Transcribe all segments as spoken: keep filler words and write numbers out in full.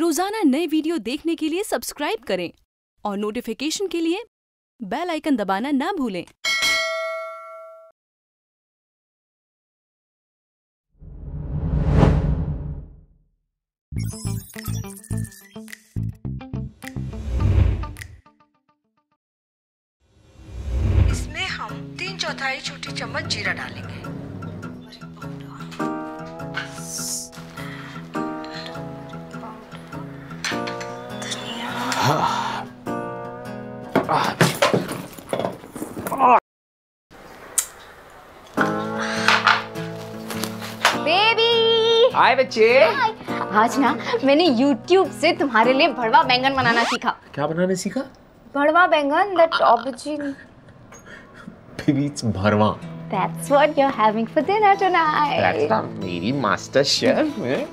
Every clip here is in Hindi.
रोजाना नए वीडियो देखने के लिए सब्सक्राइब करें और नोटिफिकेशन के लिए बेल आइकन दबाना ना भूलें। इसमें हम तीन चौथाई छोटी चम्मच जीरा डालेंगे। बेबी हाय बच्चे, आज ना मैंने YouTube से तुम्हारे लिए भड़वा बैंगन बनाना सीखा। क्या बनाना सीखा? भड़वा बैंगन, that aubergine. Baby, it's bharwa. That's what you're having for dinner tonight. That's not मेरी मास्टर शेफ है।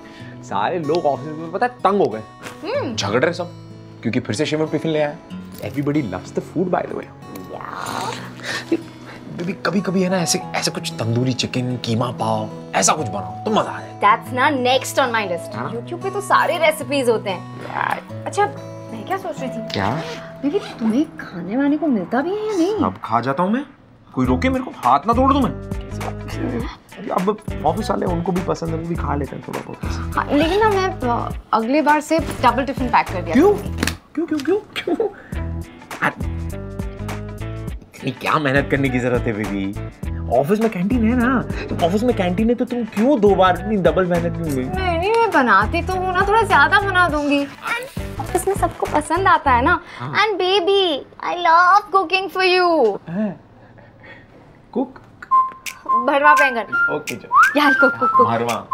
सारे लोग ऑफिस में पता तंग हो गए, झगड़ रहे सब, क्योंकि फिर से शिवम टिफिन ले आया। Everybody loves the food by the way. Yeah. Baby कभी कभी है ना ऐसे ऐसे कुछ तंदूरी चिकन, कीमा पाव, ऐसा कुछ बनाओ तो मजा आए। That's not next on my list. YouTube पे तो सारे रेसिपीज होते हैं। अच्छा, मैं क्या सोच रही थी? क्या? बेबी तुम्हें खाने वाने को मिलता भी है या नहीं? अब खा जाता हूँ मैं, कोई रोके मेरे को, हाथ ना तोड़ दूँ मैं। अब ऑफिस वाले उनको भी पसंद है, वो भी खा लेते हैं थोड़ा बहुत। हाँ, लेकिन ना मैं अगली बार से डबल टिफिन पैक कर दिया। क्यों? क्यों क्यों क्यों क्यों? इतनी क्या मेहनत करने की जरूरत है बेबी? ऑफिस में कैंटीन है ना, तो ऑफिस में कैंटीन है तो तुम क्यों दो बार इतनी डबल मेहनत क्यों हुई? नहीं नहीं, मैं बनाती तो हूँ ना, थोड़ा ज्यादा बना दूंगी। ऑफिस में सबको पसंद आता है ना। And baby I love cooking for you. Cook भरवा बैंगन। ओके चलो यार, कुक कुक कुक भरवा।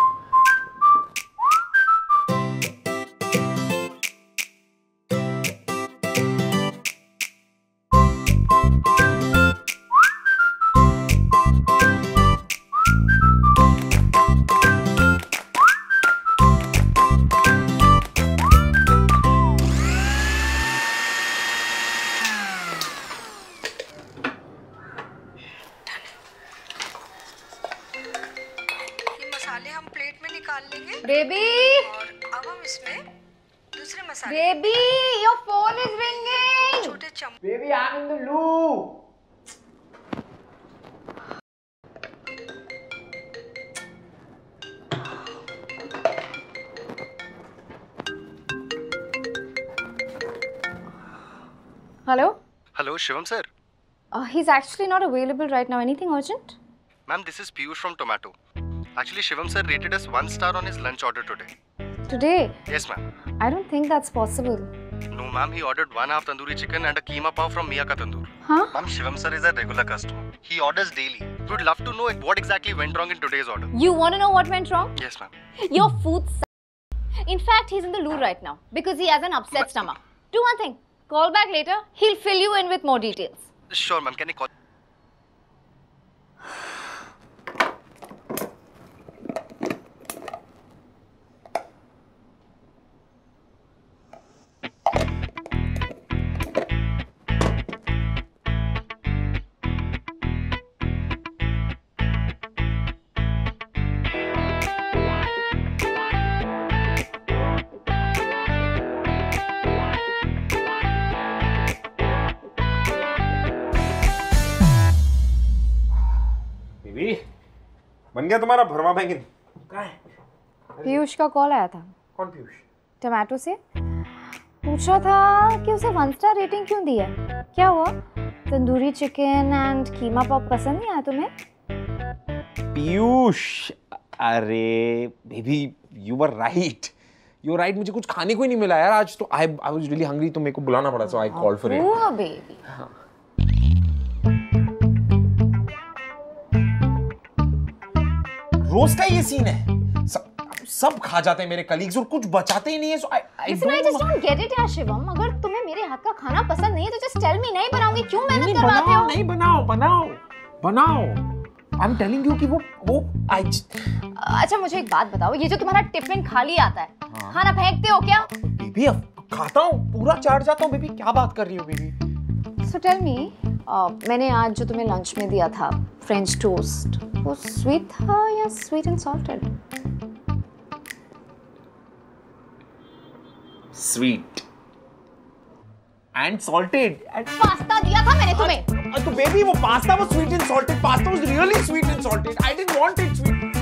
बेबी और अब हम इसमें दूसरे मसाले। Baby your phone is ringing. छोटे चम्मच। Baby I am in the loop. Hello hello Shivam sir, he is actually not available right now. Anything urgent? Ma'am this is Piyush from Tomato. Actually, Shivam sir rated us one star on his lunch order today. Today? Yes, ma'am. I don't think that's possible. No, ma'am. He ordered one half tandoori chicken and a keema pav from Mia ka Tandoor. Huh? Ma'am, Shivam sir is a regular customer. He orders daily. We would love to know what exactly went wrong in today's order. You want to know what went wrong? Yes, ma'am. Your food sucks. In fact, he's in the loo right now because he has an upset Ma stomach. Do one thing. Call back later. He'll fill you in with more details. Sure, ma'am. Can I call? बन गया तुम्हारा भरवा बैंगन। कहाँ है? पीयूष का कॉल आया था। कौन पीयूष? टमाटो से। पूछ रहा था कि उसे वन स्टार रेटिंग क्यों दी है। क्या हुआ? Tandoori chicken and keema pop पसंद नहीं आया तुम्हें? पीयूष, अरे baby you are right, you are right. मुझे कुछ खाने को ही नहीं मिला यार आज तो। I I was really hungry तो मेरे को बुलाना पड़ा, so I called for it. रोज का ये सीन है, सब सब खा जाते हैं मेरे कलीग्स और कुछ बचाते ही नहीं है। So I I just don't get it यार शिवम। अगर तुम्हें मेरे हाथ का खाना पसंद नहीं है तो जस्ट टेल मी। नहीं बनाऊंगी, क्यों मेहनत करवाते हो? नहीं बनाओ बनाओ बनाओ। आई एम टेलिंग यू कि वो वो आई। अच्छा मुझे एक बात बताओ, ये जो तुम्हारा टिफिन खाली आता है, खाना फेंकते हो क्या? बेबी खाता हूँ, पूरा चाट जाता हूँ। बेबी क्या बात कर रही हो बेबी? सो टेल मी, मैंने आज जो तुम्हें लंच में दिया था फ्रेंच टोस्ट, वो स्वीट था या sweet and salted? sweet and salted. And pasta दिया था मैंने तुम्हें. तो बेबी वो पास्ता वो sweet and salted. Pasta was really sweet and salted. I didn't want it sweet.